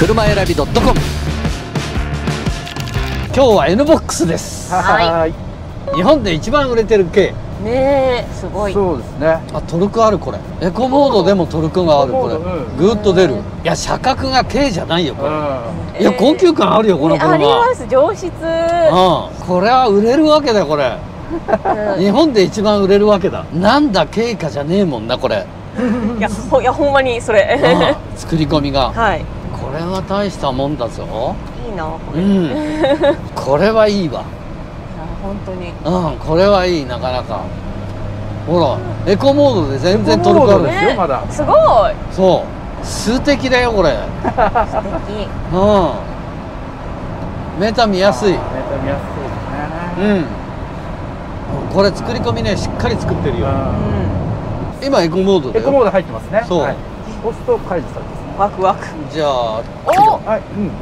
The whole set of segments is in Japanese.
車選び .com。 今日は N ボックスです。はい、日本で一番売れてる系ね。すごい。そうですね。あ、トルクある。これエコモードでもトルクがある。これグーッと出る。いや、車格が軽じゃないよこれ。いや、高級感あるよこの車。あります、上質。うん、これは売れるわけだこれ。日本で一番売れるわけだ。なんだ軽貨じゃねえもんなこれ。いやほんまにそれ。作り込みが、はい、これは大したもんだぞ。いいなこれ。うん、これはいいわ本当に。うん、これはいい。なかなかほらエコモードで全然トルクあるですよ。まだすごい。そう、数的だよこれ。数的。うん、メーター見やすい。メーター見やすいですね。うん、これ作り込みね、しっかり作ってるよ。今エコモードでエコモード入ってますね。そう、押すと解除されます。ワクワク。じゃあ、お、は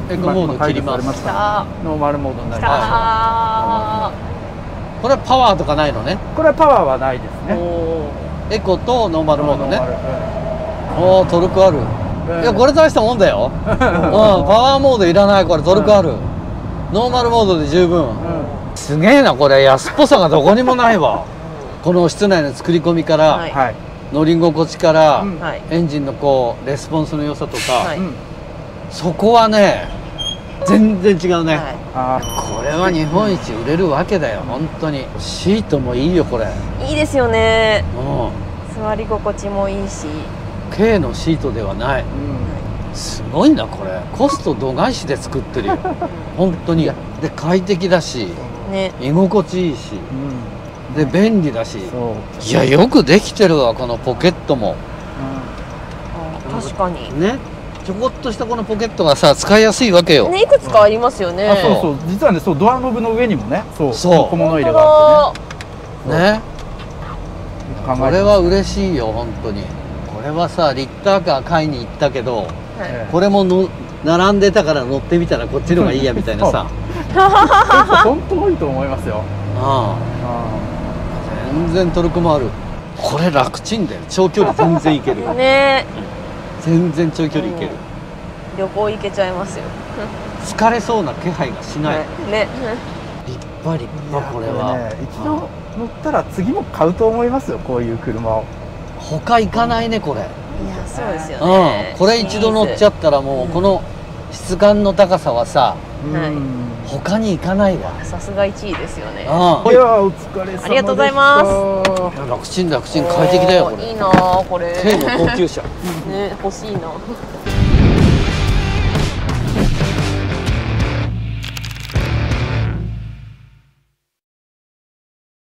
い、エコモード切ります。ノーマルモードになります。これはパワーとかないのね。これはパワーはないですね。エコとノーマルモードね。おお、トルクある。いや、これ大したもんだよ。パワーモードいらない。これトルクある。ノーマルモードで十分。すげえなこれ。安っぽさがどこにもないわ。この室内の作り込みから、乗り心地から、エンジンのこうレスポンスの良さとか、はい、そこはね全然違うね。これは日本一売れるわけだよ本当に。シートもいいよこれ。いいですよね。うん、座り心地もいいし、軽のシートではない。うん、すごいなこれ。コスト度外視で作ってるよ本当に。で、快適だし、ね、居心地いいし、うんで便利だし。いや、よくできてるわこのポケットも。確かにね、ちょこっとしたこのポケットがさ使いやすいわけよね。いくつかありますよね。そうそう、実はね、そうドアノブの上にもね、そう小物入れがあってね。これは嬉しいよ本当に。これはさ、リッターカー買いに行ったけど、これもの並んでたから乗ってみたらこっちの方がいいやみたいなさ。本当多いと思いますよ。全然トルクもある。これ楽ちんだよ。長距離全然いけるね。全然長距離いける。旅行行けちゃいますよ。疲れそうな気配がしないね。立派立派。これは一度乗ったら次も買うと思いますよこういう車を。他行かないねこれ。いや、そうですよね。これ一度乗っちゃったらもうこの質感の高さはさ、他に行かないわ。さすが1位ですよね。いや、お疲れ様。ありがとうございます。楽ちん楽ちん、快適だよこれ。いいなこれ。軽の高級車。ね、欲しいな。